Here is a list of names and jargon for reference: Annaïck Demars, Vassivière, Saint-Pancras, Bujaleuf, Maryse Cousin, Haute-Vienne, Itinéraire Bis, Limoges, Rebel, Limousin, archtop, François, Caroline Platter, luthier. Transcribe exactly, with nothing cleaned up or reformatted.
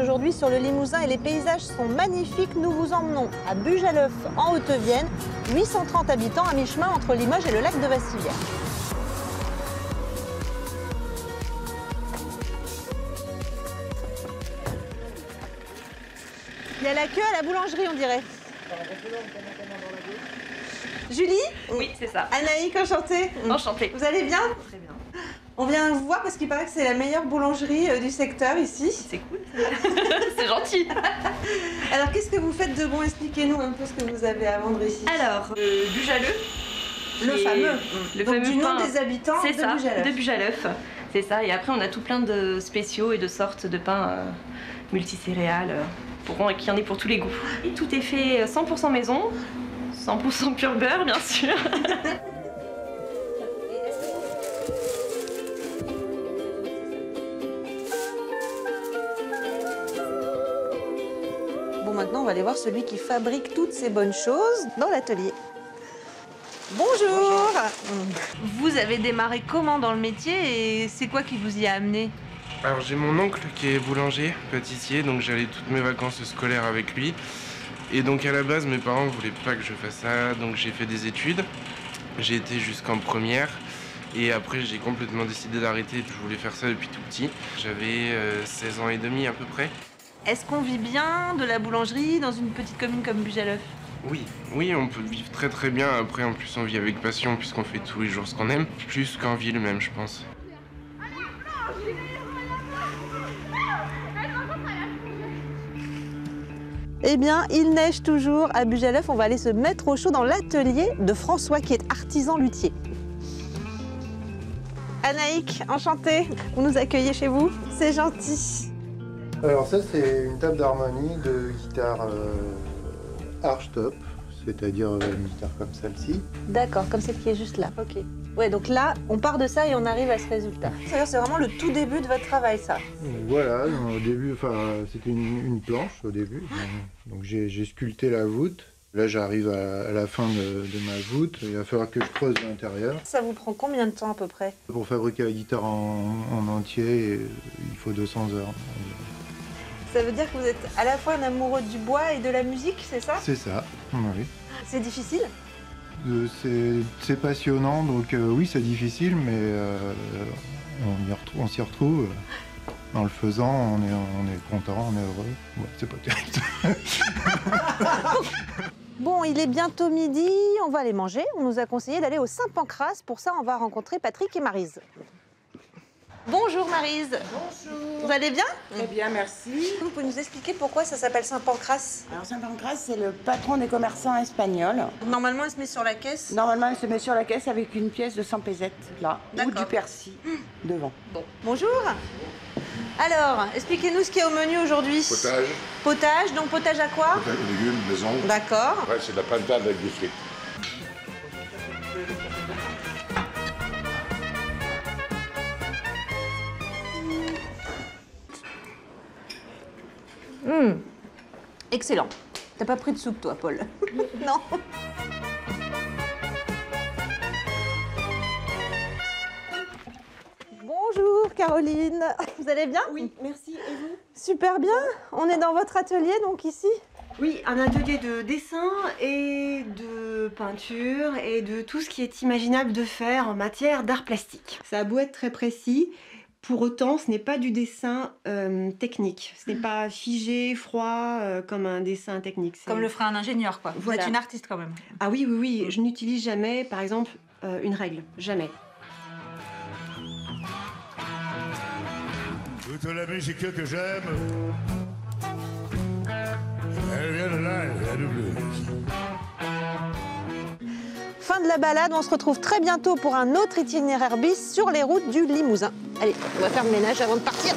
voyage aujourd'hui sur le Limousin et les paysages sont magnifiques. Nous vous emmenons à Bujaleuf en Haute-Vienne, huit cent trente habitants à mi-chemin entre Limoges et le lac de Vassivière. Il y a la queue à la boulangerie, on dirait. Julie ? Oui, c'est ça. Annaïck, enchantée. Enchantée. Vous allez bien ? Très bien. On vient vous voir parce qu'il paraît que c'est la meilleure boulangerie du secteur ici. C'est cool. C'est gentil. Alors, qu'est-ce que vous faites de bon? Expliquez-nous un peu ce que vous avez à vendre ici. Alors, euh, Bujaleuf. Le fameux. Le Donc, fameux du nom pain. Des habitants de ça, Bujaleuf. de Bujaleuf. C'est ça. Et après, on a tout plein de spéciaux et de sortes de pains euh, multicéréales euh, qui en est pour tous les goûts. Et tout est fait cent pour cent maison, cent pour cent pur beurre, bien sûr. Maintenant, on va aller voir celui qui fabrique toutes ces bonnes choses dans l'atelier. Bonjour. Bonjour. Vous avez démarré comment dans le métier et c'est quoi qui vous y a amené? Alors, j'ai mon oncle qui est boulanger, pâtissier, donc j'allais toutes mes vacances scolaires avec lui. Et donc, à la base, mes parents ne voulaient pas que je fasse ça, donc j'ai fait des études. J'ai été jusqu'en première et après, j'ai complètement décidé d'arrêter. Je voulais faire ça depuis tout petit. J'avais euh, seize ans et demi à peu près. Est-ce qu'on vit bien de la boulangerie dans une petite commune comme Bujaleuf? Oui, oui, on peut vivre très très bien. Après, en plus, on vit avec passion puisqu'on fait tous les jours ce qu'on aime, plus qu'en ville même, je pense. Eh bien, il neige toujours à Bujaleuf. On va aller se mettre au chaud dans l'atelier de François, qui est artisan luthier. Annaïck, enchantée, vous nous accueillez chez vous, c'est gentil. Alors ça, c'est une table d'harmonie de guitare euh, archtop, c'est-à-dire euh, une guitare comme celle-ci. D'accord, comme celle qui est juste là. Ok. Ouais, donc là, on part de ça et on arrive à ce résultat. C'est vraiment le tout début de votre travail, ça. Voilà, au début, enfin, c'était une, une planche au début. Donc j'ai sculpté la voûte. Là, j'arrive à, à la fin de, de ma voûte. Il va falloir que je creuse l'intérieur. Ça vous prend combien de temps à peu près? Pour fabriquer la guitare en, en entier, il faut deux cents heures. Ça veut dire que vous êtes à la fois un amoureux du bois et de la musique, c'est ça? C'est ça, oui. C'est difficile? euh, C'est passionnant, donc euh, oui, c'est difficile, mais euh, on s'y retrouve. En le faisant, on est, on est content, on est heureux. Ouais, c'est pas terrible. Bon, il est bientôt midi, on va aller manger. On nous a conseillé d'aller au Saint-Pancras. Pour ça, on va rencontrer Patrick et Maryse. Bonjour Maryse. Bonjour. Vous allez bien? Très bien, merci. Vous pouvez nous expliquer pourquoi ça s'appelle Saint-Pancras? Alors Saint-Pancras, c'est le patron des commerçants espagnols. Normalement, il se met sur la caisse? Normalement, il se met sur la caisse avec une pièce de cent pesetas, là, ou du persil, mmh. devant. Bon. Bonjour. Alors, expliquez-nous ce qu'il y a au menu aujourd'hui. Potage. Potage, donc potage à quoi? Potage aux légumes, maison. D'accord. Après, c'est de la pintade avec des frites. Mmh. Excellent. T'as pas pris de soupe, toi, Paul? Non. Bonjour, Caroline. Vous allez bien? Oui, merci. Et vous? Super bien. On est dans votre atelier, donc, ici? Oui, un atelier de dessin et de peinture et de tout ce qui est imaginable de faire en matière d'art plastique. Ça a beau être très précis. Pour autant, ce n'est pas du dessin euh, technique. Ce n'est pas figé, froid, euh, comme un dessin technique. Comme le ferait un ingénieur, quoi. Vous voilà. êtes une artiste, quand même. Ah oui, oui, oui. Je n'utilise jamais, par exemple, euh, une règle. Jamais. Toute la musique que j'aime, elle vient de là, elle vient de blues. Fin de la balade, on se retrouve très bientôt pour un autre itinéraire bis sur les routes du Limousin. Allez, on va faire le ménage avant de partir.